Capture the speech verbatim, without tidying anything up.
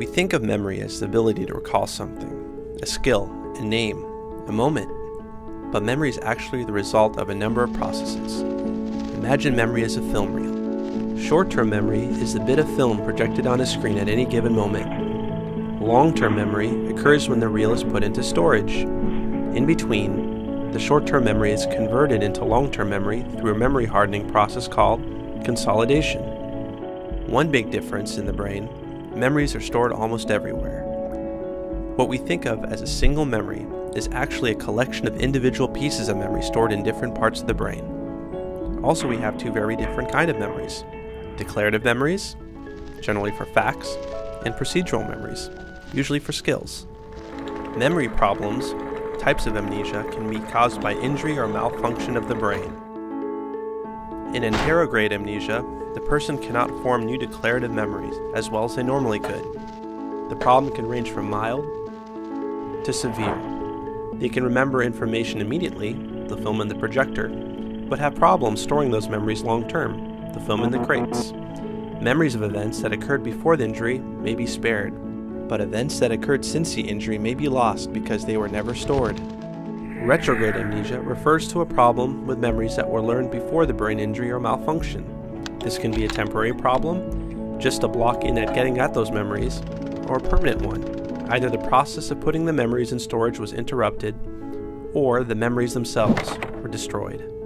We think of memory as the ability to recall something, a skill, a name, a moment. But memory is actually the result of a number of processes. Imagine memory as a film reel. Short-term memory is the bit of film projected on a screen at any given moment. Long-term memory occurs when the reel is put into storage. In between, the short-term memory is converted into long-term memory through a memory hardening process called consolidation. One big difference in the brain, memories are stored almost everywhere. What we think of as a single memory is actually a collection of individual pieces of memory stored in different parts of the brain. Also, we have two very different kinds of memories: declarative memories, generally for facts, and procedural memories, usually for skills. Memory problems, types of amnesia, can be caused by injury or malfunction of the brain. In anterograde amnesia, the person cannot form new declarative memories as well as they normally could. The problem can range from mild to severe. They can remember information immediately, the film in the projector, but have problems storing those memories long term, the film in the crates. Memories of events that occurred before the injury may be spared, but events that occurred since the injury may be lost because they were never stored. Retrograde amnesia refers to a problem with memories that were learned before the brain injury or malfunction. This can be a temporary problem, just a block in at getting at those memories, or a permanent one. Either the process of putting the memories in storage was interrupted, or the memories themselves were destroyed.